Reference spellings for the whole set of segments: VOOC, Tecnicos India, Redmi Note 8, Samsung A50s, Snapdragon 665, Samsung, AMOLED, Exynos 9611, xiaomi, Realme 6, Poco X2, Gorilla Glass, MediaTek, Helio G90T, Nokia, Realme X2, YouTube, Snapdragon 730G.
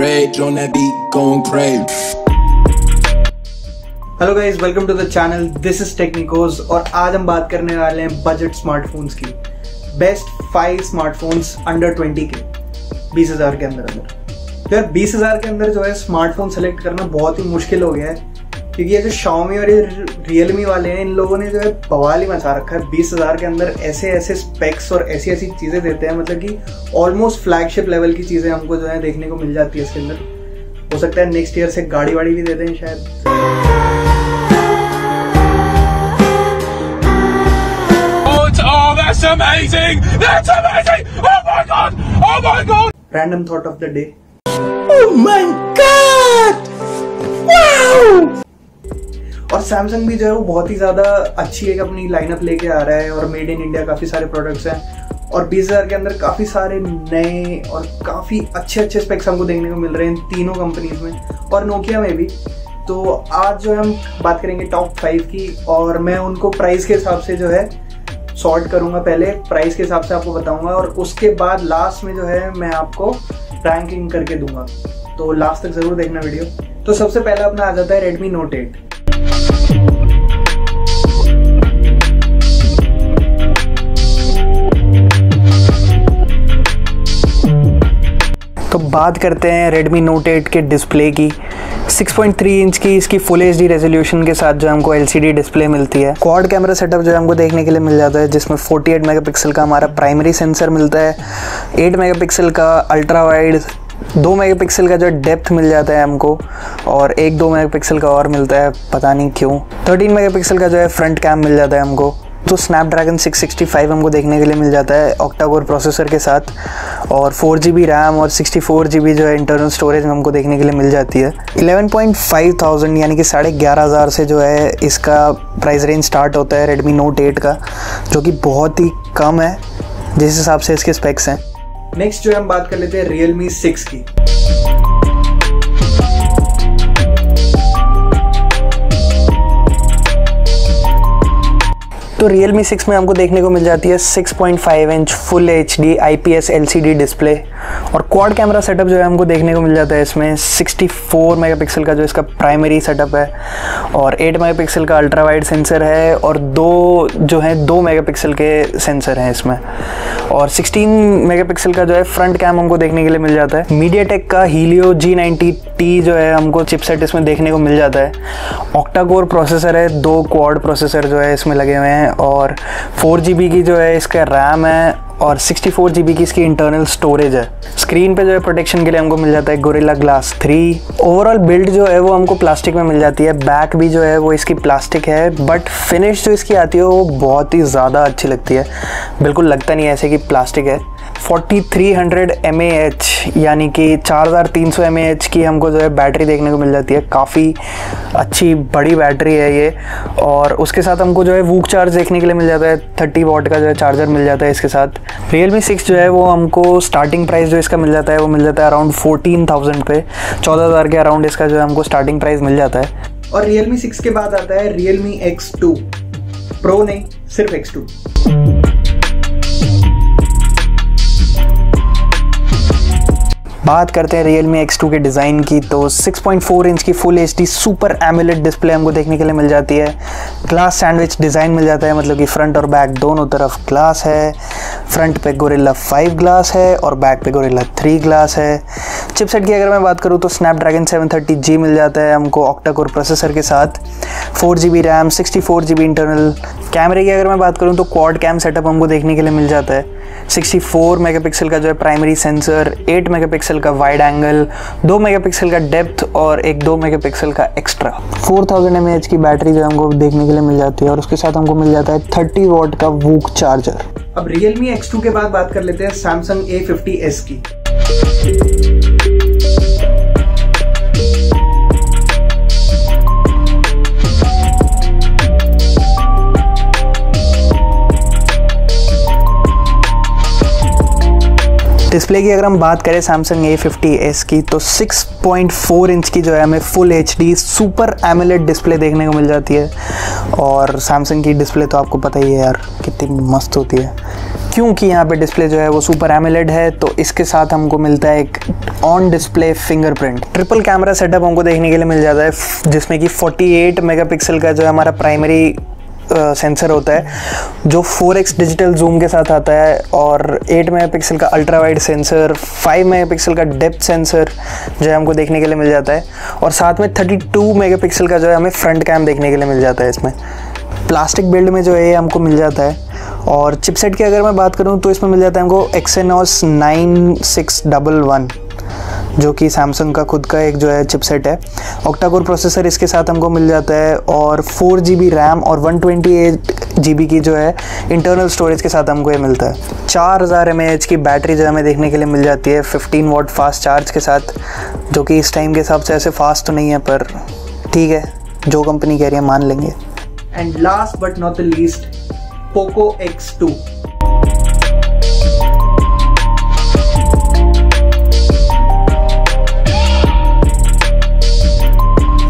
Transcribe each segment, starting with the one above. rage on that beat, going crazy. Hello guys welcome to the channel this is Technicos और आज हम बात करने वाले हैं बजट स्मार्टफोन्स की बेस्ट 5 स्मार्टफोन्स अंडर 20 के 20,000 के अंदर यार 20,000 के अंदर जो है स्मार्टफोन सेलेक्ट करना बहुत ही मुश्किल हो गया है क्योंकि ये जो शाओमी और ये रियलमी वाले हैं इन लोगों ने जो है बवाल ही मचा रखा है 20,000 के अंदर ऐसे ऐसे स्पेक्स और ऐसी ऐसी चीज़ें देते हैं मतलब कि ऑलमोस्ट फ्लैगशिप लेवल की चीज़ें हमको जो है देखने को मिल जाती है इसके अंदर। हो सकता है नेक्स्ट ईयर से गाड़ी वाड़ी भी देते हैं शायद। Amazing! That's amazing! Oh my god! Oh my god! Random thought of the day. Oh my god! Wow! और Samsung भी जो है वो बहुत ही ज़्यादा अच्छी एक अपनी लाइनअप लेके आ रहा है और मेड इन इंडिया काफ़ी सारे प्रोडक्ट्स हैं और 20,000 के अंदर काफ़ी सारे नए और काफ़ी अच्छे अच्छे स्पेक्स हमको देखने को मिल रहे हैं तीनों कंपनीज में और Nokia में भी। तो आज जो है हम बात करेंगे टॉप 5 की और मैं उनको प्राइस के हिसाब से जो है सॉर्ट करूंगा, पहले प्राइस के हिसाब से आपको बताऊंगा और उसके बाद लास्ट में जो है मैं आपको रैंकिंग करके दूंगा। तो लास्ट तक जरूर देखना वीडियो। तो सबसे पहला अपना आ जाता है Redmi Note 8। तो बात करते हैं Redmi Note 8 के डिस्प्ले की। 6.3 इंच की इसकी फुल एचडी रेजोल्यूशन के साथ जो हमको एलसीडी डिस्प्ले मिलती है। क्वाड कैमरा सेटअप जो हमको देखने के लिए मिल जाता है जिसमें 48 मेगापिक्सल का हमारा प्राइमरी सेंसर मिलता है, 8 मेगापिक्सल का अल्ट्रा वाइड, 2 मेगापिक्सल का जो डेप्थ मिल जाता है हमको और 1-2 मेगापिक्सल का और मिलता है पता नहीं क्यों। 13 मेगापिक्सल का जो है फ्रंट कैम मिल जाता है हमको। तो स्नैपड्रैगन 665 हमको देखने के लिए मिल जाता है ऑक्टा कोर प्रोसेसर के साथ और 4GB रैम और 64GB जो है इंटरनल स्टोरेज हमको देखने के लिए मिल जाती है। 11,500 यानी कि 11,500 से जो है इसका प्राइस रेंज स्टार्ट होता है Redmi Note 8 का, जो कि बहुत ही कम है जिस हिसाब से इसके स्पेक्स हैं। नेक्स्ट जो हम बात कर लेते हैं Realme 6 की। तो Realme 6 में हमको देखने को मिल जाती है 6.5 inch full HD IPS LCD display और क्वाड कैमरा सेटअप जो है हमको देखने को मिल जाता है इसमें। 64 मेगापिक्सल का जो इसका प्राइमरी सेटअप है और 8 मेगापिक्सल का अल्ट्रा वाइड सेंसर है और 2 मेगापिक्सल के सेंसर हैं इसमें और 16 मेगापिक्सल का जो है फ्रंट कैम हमको देखने के लिए मिल जाता है। मीडियाटेक का हीलियो G90T जो है हमको चिपसेट इसमें देखने को मिल जाता है। ऑक्टा कोर प्रोसेसर है, 2 क्वाड प्रोसेसर जो है इसमें लगे हुए हैं और 4GB की जो है इसका रैम है और 64GB की इसकी इंटरनल स्टोरेज है। स्क्रीन पे जो है प्रोटेक्शन के लिए हमको मिल जाता है गोरिल्ला ग्लास 3। ओवरऑल बिल्ड जो है वो हमको प्लास्टिक में मिल जाती है, बैक भी जो है वो इसकी प्लास्टिक है बट फिनिश जो इसकी आती है वो बहुत ही ज़्यादा अच्छी लगती है, बिल्कुल लगता नहीं ऐसे कि प्लास्टिक है। 4300 mAh यानी कि 4300 mAh की हमको जो है बैटरी देखने को मिल जाती है, काफ़ी अच्छी बड़ी बैटरी है ये और उसके साथ हमको जो है VOOC चार्ज देखने के लिए मिल जाता है। 30 वाट का जो है चार्जर मिल जाता है इसके साथ। Realme 6 जो है वो हमको स्टार्टिंग प्राइस जो इसका मिल जाता है वो मिल जाता है अराउंड 14,000 पे, 14,000 के अराउंड इसका जो है हमको स्टार्टिंग प्राइस मिल जाता है। और Realme 6 के बाद आता है Realme X2 Pro, नहीं सिर्फ X2। बात करते हैं Realme X2 के डिज़ाइन की। तो 6.4 इंच की full HD super AMOLED display हमको देखने के लिए मिल जाती है। ग्लास सैंडविच डिज़ाइन मिल जाता है, मतलब कि फ्रंट और बैक दोनों तरफ ग्लास है। फ्रंट पे गोरिल्ला 5 ग्लास है और बैक पे गोरिल्ला 3 ग्लास है। चिपसेट की अगर मैं बात करूँ तो स्नैपड्रैगन 730G मिल जाता है हमको ऑक्टा कोर प्रोसेसर के साथ, 4GB रैम, 64GB इंटरनल। कैमरे की अगर मैं बात करूँ तो क्वाड कैम सेटअप हमको देखने के लिए मिल जाता है। 64 मेगापिक्सल का जो है प्राइमरी सेंसर, 8 मेगापिक्सल का वाइड एंगल, 2 मेगापिक्सल का डेप्थ और 1-2 मेगापिक्सल का एक्स्ट्रा। 4000 mAh की बैटरी जो हमको देखने के लिए मिल जाती है और उसके साथ हमको मिल जाता है 30 वाट का VOOC चार्जर। अब Realme X2 के बाद बात कर लेते हैं Samsung A50s की। डिस्प्ले की अगर हम बात करें सैमसंग A50s की तो 6.4 इंच की जो है हमें full HD super AMOLED display देखने को मिल जाती है। और सैमसंग की डिस्प्ले तो आपको पता ही है यार कितनी मस्त होती है, क्योंकि यहाँ पे डिस्प्ले जो है वो सुपर AMOLED है। तो इसके साथ हमको मिलता है एक on display fingerprint, triple camera setup हमको देखने के लिए मिल जाता है, जिसमें कि 48 मेगापिक्सल का जो है हमारा प्राइमरी सेंसर होता है जो 4x डिजिटल जूम के साथ आता है, और 8 मेगापिक्सल का अल्ट्रा वाइड सेंसर, 5 मेगापिक्सल का डेप्थ सेंसर जो है हमको देखने के लिए मिल जाता है, और साथ में 32 मेगापिक्सल का जो है हमें फ्रंट कैम देखने के लिए मिल जाता है। इसमें प्लास्टिक बिल्ड में जो है हमको मिल जाता है। और चिपसेट की अगर मैं बात करूँ तो इसमें मिल जाता है हमको एक्सेनोस 9611 जो कि सैमसंग का खुद का एक जो है चिपसेट है। ऑक्टाकोर प्रोसेसर इसके साथ हमको मिल जाता है, और 4GB रैम और 128GB की जो है इंटरनल स्टोरेज के साथ हमको ये मिलता है। 4000 mAh की बैटरी जो हमें देखने के लिए मिल जाती है 15W फास्ट चार्ज के साथ, जो कि इस टाइम के हिसाब से ऐसे फास्ट तो नहीं है, पर ठीक है जो कंपनी कह रही है मान लेंगे। And last but not the least, Poco X2।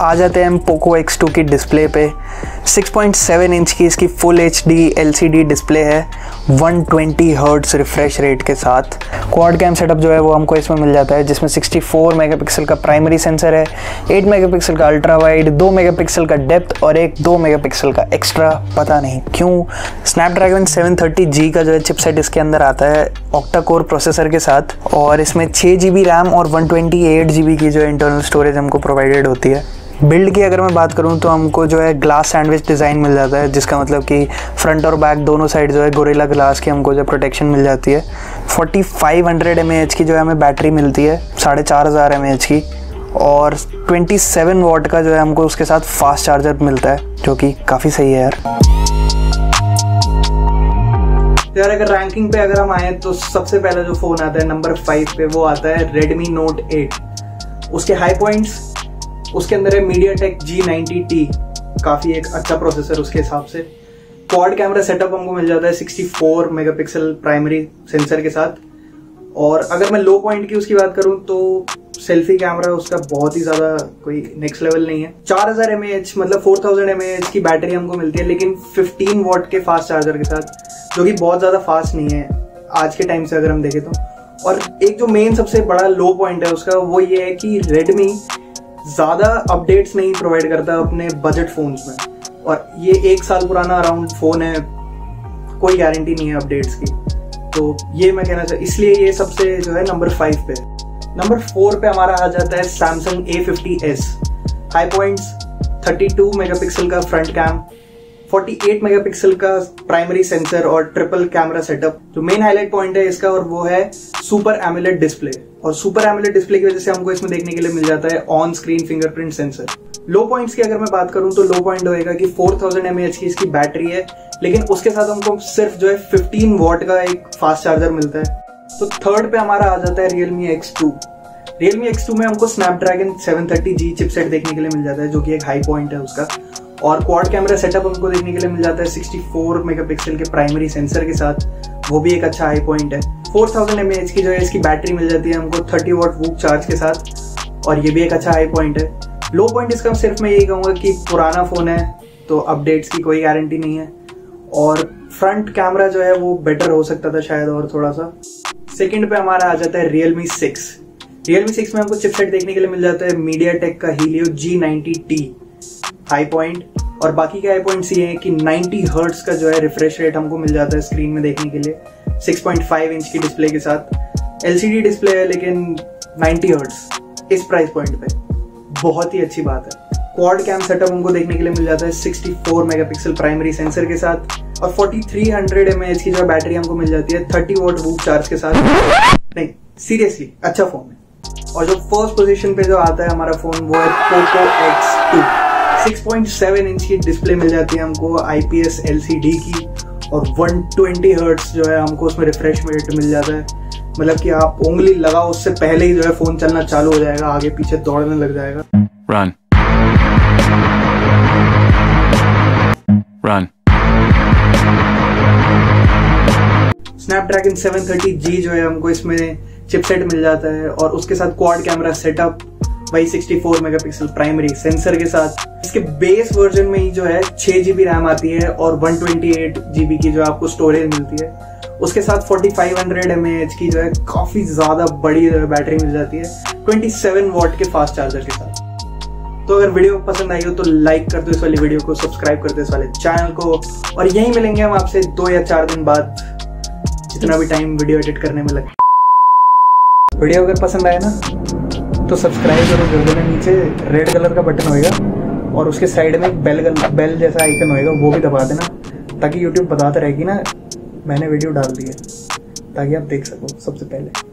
आ जाते हैं हम पोको X2 की डिस्प्ले पे। 6.7 इंच की इसकी फुल HD LCD डिस्प्ले है 120 Hz रिफ्रेश रेट के साथ। क्वाड कैम सेटअप जो है वो हमको इसमें मिल जाता है, जिसमें 64 मेगापिक्सल का प्राइमरी सेंसर है, 8 मेगापिक्सल का अल्ट्रा वाइड, 2 मेगापिक्सल का डेप्थ और एक 2 मेगापिक्सल का एक्स्ट्रा, पता नहीं क्यों। स्नैपड्रैगन 730G का जो है चिपसेट इसके अंदर आता है ऑक्टा कोर प्रोसेसर के साथ, और इसमें 6GB रैम और 128GB की जो है इंटरनल स्टोरेज हमको प्रोवाइडेड होती है। बिल्ड की अगर मैं बात करूं तो हमको जो है ग्लास सैंडविच डिज़ाइन मिल जाता है, जिसका मतलब कि फ्रंट और बैक दोनों साइड जो है गोरिल्ला ग्लास की हमको जो प्रोटेक्शन मिल जाती है। 4500 mAh की जो है हमें बैटरी मिलती है 4500 mAh की, और 27W का जो है हमको उसके साथ फास्ट चार्जर मिलता है, जो कि काफ़ी सही है यार। अगर रैंकिंग पे अगर हम आए तो सबसे पहला जो फ़ोन आता है नंबर 5 पे वो आता है रेडमी नोट 8। उसके हाई पॉइंट्स, उसके अंदर है MediaTek G90T, काफ़ी एक अच्छा प्रोसेसर उसके हिसाब से। क्वाड कैमरा सेटअप हमको मिल जाता है 64 मेगापिक्सल प्राइमरी सेंसर के साथ। और अगर मैं लो पॉइंट की उसकी बात करूं तो सेल्फी कैमरा उसका बहुत ही ज़्यादा कोई नेक्स्ट लेवल नहीं है। 4000 mAh मतलब 4000 mAh की बैटरी हमको मिलती है, लेकिन 15W के फास्ट चार्जर के साथ, जो कि बहुत ज़्यादा फास्ट नहीं है आज के टाइम से अगर हम देखें तो। और एक जो मेन सबसे बड़ा लो पॉइंट है उसका वो ये है कि रेडमी ज़्यादा अपडेट्स नहीं प्रोवाइड करता अपने बजट फ़ोन्स में, और ये 1 साल पुराना अराउंड फ़ोन है, कोई गारंटी नहीं है अपडेट्स की। तो ये मैं कहना चाहता हूँ, इसलिए ये सबसे जो है नंबर 5 पे। नंबर 4 पे हमारा आ जाता है Samsung A50s। High points, 32 megapixel का फ्रंट कैम, 48 मेगापिक्सल का प्राइमरी सेंसर और ट्रिपल कैमरा सेटअप। जो मेन हाईलाइट पॉइंट है इसका और वो है सुपर AMOLED डिस्प्ले, और सुपर AMOLED डिस्प्ले की वजह से हमको इसमें देखने के लिए मिल जाता है on screen fingerprint sensor. Low points की अगर मैं बात करूं तो लो पॉइंट होएगा कि 4000 mAh की इसकी बैटरी है, लेकिन उसके साथ हमको सिर्फ जो है 15W का एक फास्ट चार्जर मिलता है। तो 3rd पे हमारा आ जाता है Realme X2। Realme X2 में हमको स्नैपड्रैगन 730G चिपसेट देखने के लिए मिल जाता है, जो कि एक हाई पॉइंट है उसका, और क्वाड कैमरा सेटअप हमको देखने के लिए मिल जाता है 64 मेगापिक्सल के प्राइमरी सेंसर के साथ, वो भी एक अच्छा हाई पॉइंट है। 4000 mAh की जो है इसकी बैटरी मिल जाती है हमको 30W VOOC चार्ज के साथ, और ये भी एक अच्छा हाई पॉइंट है। लो पॉइंट इसका सिर्फ मैं यही कहूँगा कि पुराना फ़ोन है तो अपडेट्स की कोई गारंटी नहीं है, और फ्रंट कैमरा जो है वो बेटर हो सकता था शायद और थोड़ा सा। 2nd पे हमारा आ जाता है Realme 6। Realme 6 में हमको चिपसेट देखने के लिए मिल जाता है मीडियाटेक का हीलियो G90T हाई पॉइंट, और बाकी के हाई पॉइंट्स ये हैं कि 90 Hz का जो है रिफ्रेश रेट हमको मिल जाता है स्क्रीन में देखने के लिए, 6.5 इंच की डिस्प्ले के साथ। LCD डिस्प्ले है लेकिन 90 Hz इस प्राइस पॉइंट पे बहुत ही अच्छी बात है। क्वाड कैम सेटअप हमको देखने के लिए मिल जाता है 64 मेगापिक्सल प्राइमरी सेंसर के साथ, और 4300 mAh की जो है बैटरी हमको मिल जाती है 30W VOOC चार्ज के साथ। नहीं सीरियसली अच्छा फ़ोन है। और जो 1st पोजीशन पे जो आता है हमारा फ़ोन वो है पोको X2। 6.7 इंच की डिस्प्ले मिल जाती है हमको IPS LCD की, और 120 Hz जो है हमको उसमें रिफ्रेश रेट मिल जाता है, मतलब कि आप उंगली लगाओ उससे पहले ही जो है फ़ोन चलना चालू हो जाएगा, आगे पीछे दौड़ने लग जाएगा। स्नैपड्रैगन 730G जो है हमको इसमें चिपसेट मिल जाता है और उसके साथ क्वाड कैमरा सेटअप वही 64 मेगापिक्सल प्राइमरी सेंसर के साथ। इसके बेस वर्जन में ही जो है 6 GB रैम आती है और 128 GB की जो आपको स्टोरेज मिलती है। उसके साथ 4500 mAh की जो है काफ़ी ज़्यादा बड़ी जो है बैटरी मिल जाती है 27 वाट के फास्ट चार्जर के साथ। तो अगर वीडियो पसंद आई हो तो लाइक कर दो इस वाली वीडियो को, सब्सक्राइब कर दो इस वाले चैनल को और यहीं मिलेंगे हम आपसे 2 या 4 दिन बाद, जितना भी टाइम वीडियो एडिट करने में लगे। वीडियो अगर पसंद आए ना तो सब्सक्राइब करो, कर देना। नीचे रेड कलर का बटन होएगा और उसके साइड में बेल जैसा आइकन होएगा, वो भी दबा देना ताकि यूट्यूब बताता रहेगी ना मैंने वीडियो डाल दी है, ताकि आप देख सको सबसे पहले।